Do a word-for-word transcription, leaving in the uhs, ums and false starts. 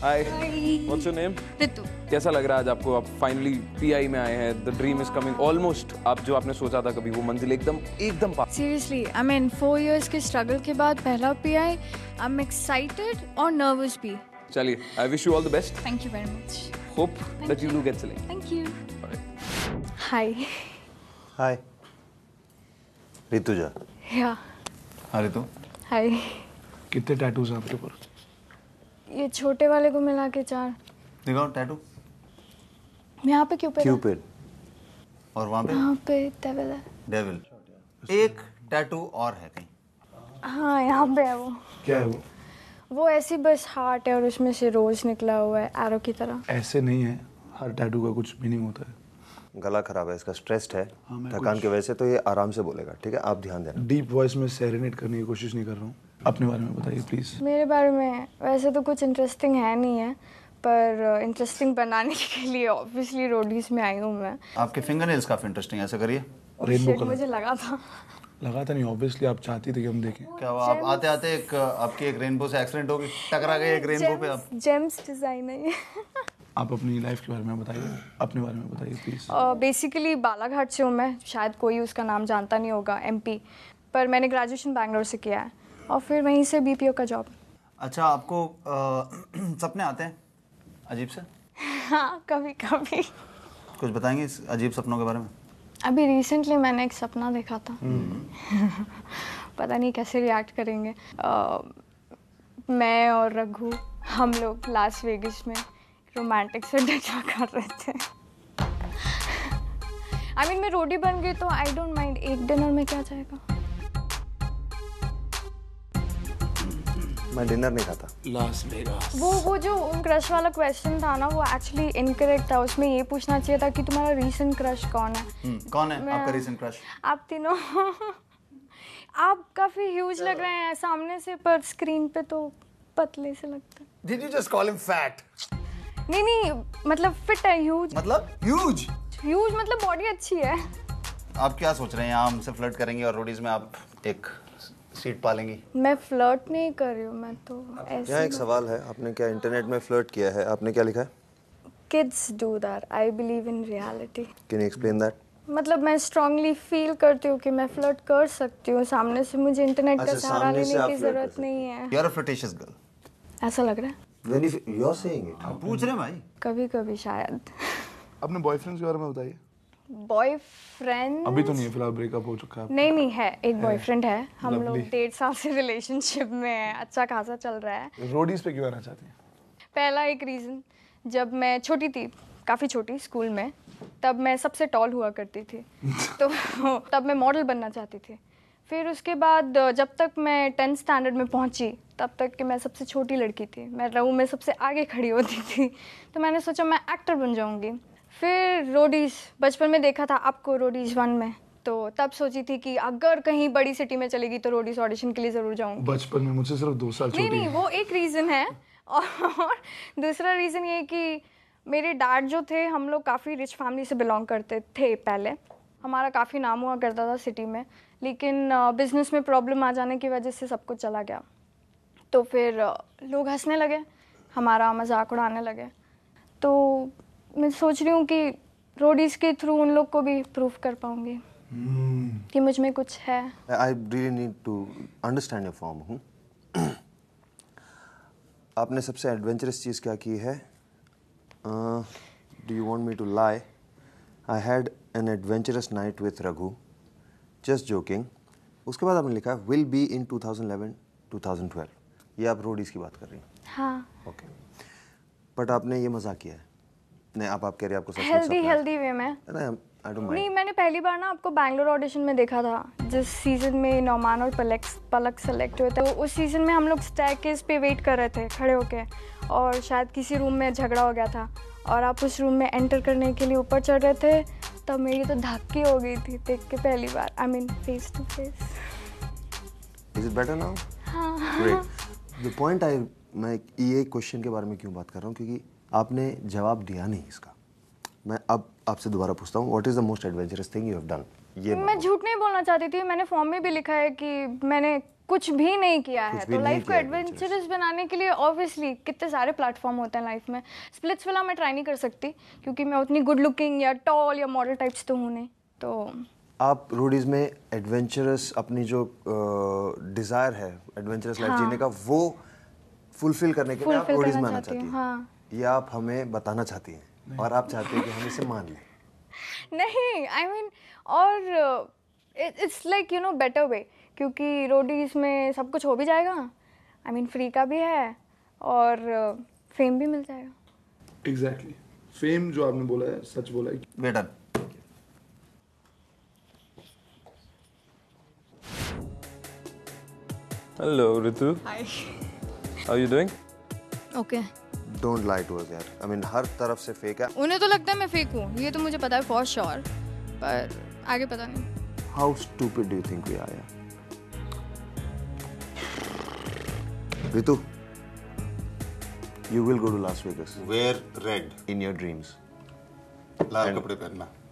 Hi. Hi. What's your name? Ritu. कैसा लग रहा है आज आपको? आप फाइनली पीआई में आए हैं. The dream is coming almost. आप जो आपने सोचा था कभी वो मंजिल एकदम एकदम पास. Seriously, I mean four years के struggle के बाद पहला पीआई. I'm excited और nervous भी. चलिए. I wish you all the best. Thank you very much. Hope Thank that you, you do get selected. Thank you. Alright. Hi. Hi. Rituja. Yeah. Hi Ritu. Hi. कितने tattoos हैं आपके ऊपर? ये छोटे वाले को मिला के चार. दिखाओ टैटू. यहाँ पे क्यूपिड. क्यूपिड. और वहाँ पे? वहाँ पे डेविल है. डेविल. एक टैटू और है कहीं. हाँ यहाँ पे है वो. क्या है वो? वो ऐसी बस हार्ट है और उसमें से रोज निकला हुआ है एरो की तरह. ऐसे नहीं है. हर टैटू का कुछ मीनिंग होता है. गला खराब है इसका. स्ट्रेस्ड है. थकान की वजह से तो ये आराम से बोलेगा. ठीक है आप ध्यान देना. डीप वॉइस में सेरेनेट करने की कोशिश नहीं कर रहा हूँ. अपने बारे में बताइए प्लीज. मेरे बारे में वैसे तो कुछ इंटरेस्टिंग है नहीं है पर इंटरेस्टिंग बनाने के लिए ऑब्वियसली रोडीज में आई हूँ मैं. आपके फिंगरनेल्स काफी इंटरेस्टिंग है. ऐसा करिए रेनबो कलर. मुझे लगा था लगा था नहीं ऑब्वियसली आप चाहती थी कि हम देखें. क्या आप आते आते एक आपकी एक रेनबो से एक्सीडेंट हो गई. टकरा गई एक रेनबो पे. आप जेम्स डिजाइन है. आप अपनी लाइफ के बारे में बताइए. अपने बारे में बताइए प्लीज. बेसिकली बालाघाट से हूँ मैं. शायद कोई उसका नाम जानता नहीं होगा एमपी. पर मैंने ग्रेजुएशन बैंगलोर से किया है और फिर वहीं से बीपीओ का जॉब. अच्छा आपको आ, सपने आते हैं अजीब से? हाँ कभी कभी. कुछ बताएंगे इस अजीब सपनों के बारे में? अभी रिसेंटली मैंने एक सपना देखा था. पता नहीं कैसे रिएक्ट करेंगे. आ, मैं और रघु हम लोग लास वेगास में रोमांटिक से डचा कर रहे थे. आई I मीन mean, मैं रोडी बन गई तो आई डोंट माइंड. एक डिनर में क्या जाएगा? मैं डिनर नहीं खाता. Las Vegas. वो वो जो क्रश वाला क्वेश्चन था ना वो एक्चुअली इनकरेक्ट था. उसमें ये पूछना चाहिए था कि तुम्हारा रीसेंट क्रश कौन है. कौन है आपका रीसेंट क्रश? आप तीनों. आप काफी ह्यूज लग रहे हैं सामने से पर स्क्रीन पे तो पतले से लगता है. Did you just call him fat? नहीं नहीं मतलब फिट है. ह्यूज मतलब ह्यूज. ह्यूज मतलब बॉडी अच्छी है. आप क्या सोच रहे हैं आप हमसे फ्लर्ट करेंगे और रोडीज में आप एक सीट पालेंगी? मैं फ्लर्ट नहीं कर रही हूँ. मैं तो ऐसे. यहाँ एक सवाल है. आपने क्या इंटरनेट में फ्लर्ट किया है? आपने क्या लिखा है? Kids do that. I believe in reality. Can you explain that? मतलब मैं strongly feel करती हूँ कि मैं फ्लर्ट कर सकती हूँ. सामने से मुझे इंटरनेट का सहारा लेने की जरूरत नहीं है. You're a flirtatious girl. ऐसा लग रहा है. You're saying it. आप पूछ रहे हैं भाई. कभी कभी शायद. अपने बॉयफ्रेंड्स के बारे में बताइए. बॉयफ्रेंड अभी तो नहीं है फिलहाल. ब्रेकअप हो चुका है? नहीं नहीं है. एक बॉयफ्रेंड है. है हम लोग डेढ़ साल से रिलेशनशिप में है. अच्छा खासा चल रहा है. रोडीज पे क्यों आना चाहती हैं? पहला एक रीज़न जब मैं छोटी थी काफ़ी छोटी स्कूल में तब मैं सबसे टॉल हुआ करती थी. तो तब मैं मॉडल बनना चाहती थी. फिर उसके बाद जब तक मैं टेंथ स्टैंडर्ड में पहुंची तब तक कि मैं सबसे छोटी लड़की थी. मैं रहूँ में सबसे आगे खड़ी होती थी. तो मैंने सोचा मैं एक्टर बन जाऊँगी. फिर रोडीज़ बचपन में देखा था आपको रोडीज़ वन में. तो तब सोची थी कि अगर कहीं बड़ी सिटी में चलेगी तो रोडीज़ ऑडिशन के लिए ज़रूर जाऊँगी. बचपन में मुझसे सिर्फ दो साल छोटी. नहीं नहीं वो एक रीज़न है. और दूसरा रीज़न ये कि मेरे डैड जो थे हम लोग काफ़ी रिच फैमिली से बिलोंग करते थे. पहले हमारा काफ़ी नाम हुआ करता था सिटी में. लेकिन बिज़नेस में प्रॉब्लम आ जाने की वजह से सब कुछ चला गया. तो फिर लोग हंसने लगे हमारा मजाक उड़ाने लगे. तो मैं सोच रही हूँ कि रोडीज़ के थ्रू उन लोग को भी प्रूफ कर पाऊँगी hmm. कि मुझ में कुछ है. I really need to understand your form, hmm? आपने सबसे एडवेंचरस चीज़ क्या की है? Do you want me to lie? I had an adventurous night with Raghu. Just joking. उसके बाद आपने लिखा will be in twenty eleven twenty twelve. ये आप रोडीज़ की बात कर रही हैं? हाँ. ओके बट आपने ये मजाक किया है? नहीं आप आप कह रहे आपको सब हेल्दी हेल्दी वे में. नहीं मैंने पहली बार ना आपको बैंगलोर ऑडिशन में देखा था जिस सीज़न में नौमान और पलक पलक सेलेक्ट हुए थे. तो उस सीज़न में हम लोग स्टेयरकेस पे वेट कर रहे थे खड़े होके और शायद किसी रूम में झगड़ा हो गया था और आप उस रूम में एंटर करने के लिए ऊपर चढ़ रहे थे. तब मेरी तो धक्की हो गई थी देख के पहली बार. I mean face to face. Is it better now? हां. द पॉइंट आई मैं ये क्वेश्चन के बारे में क्यों बात कर रहा हूँ क्योंकि आपने जवाब दिया नहीं इसका. मैं अब आपसे दोबारा पूछता हूँ what is the most adventurous thing you have done? ये मैं झूठ नहीं बोलना चाहती थी. मैंने फॉर्म में भी लिखा है कि मैंने कुछ भी नहीं किया है, तो लाइफ को एडवेंचरस बनाने के लिए ऑब्वियसली कितने सारे प्लेटफॉर्म होते हैं लाइफ में। स्प्लिट्स वाला मैं ट्राई नहीं कर सकती क्योंकि मैं उतनी गुड लुकिंग या टॉल या मॉडल टाइप्स तो हूँ नहीं। तो आप रोडीज़ में एडवेंचरस अपनी जो डिज़ायर है एडवेंचरस लाइफ जीने का वो फुलफिल करने के लिए आप रोडीज़ में आना चाहती हैं, ये आप हमें बताना चाहती हैं और आप चाहते हैं कि हम इसे मान लें? नहीं, आई मीन और it's like you know better way, क्योंकि रोडीज़ में सब कुछ हो भी जाएगा। आई मीन फ्री का भी है और फेम भी मिल जाएगा। एग्जैक्टली, फेम जो आपने बोला है सच बोला है। Madam hello Ritu, hi, how you doing? Okay, don't lie to us यार, आई मीन हर तरफ से फेक है। उन्हें तो लगता है मैं फेक हूँ, ये तो मुझे पता है फॉर श्योर, पर आगे पता नहीं। How stupid do you think we are यार? Ritu, you will go to Las Vegas. Wear red in your dreams. लाल कपड़े पहनना.